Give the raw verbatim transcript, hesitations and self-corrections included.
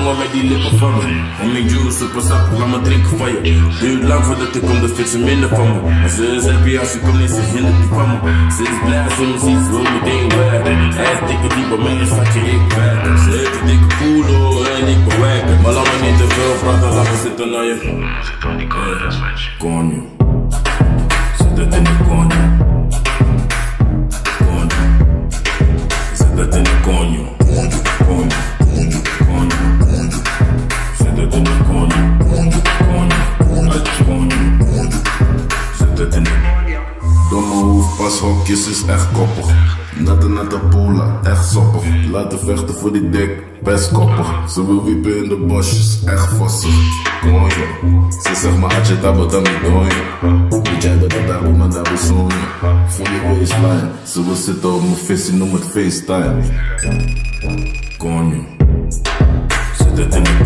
song already lit before me. En mijn juice super sap, laat me drinken van je. Duurt lang voordat ik kom, dat vindt ze minder van me. Maar ze is happy als je komt en ze hindert die van me. Ze is blij als ze me ziet, ze wil meteen weg. Hij is dikke die bij mij is wat je ik werk. Ze heeft een dikke poelo en ik bewerk. Maar laat me niet te veel praten, laat me zitten naar je. Zit aan die corner, dat is wat je. Coño, zit dat in de coño. Coño, zit dat in de coño. Coño. Pas hokjes is echt koppig. Natte natte pola, echt soppig. Laten vechten voor die dik, best koppig. Ze wil wiepen in de bosjes, echt vossig. Coño, ze zegt maar had je dat dan niet dooien. Weet jij dat ik daarom maar daar wil zoenen. Voel je baseline, ze wil zitten op mijn visie, noem het FaceTime. Coño, zit het in de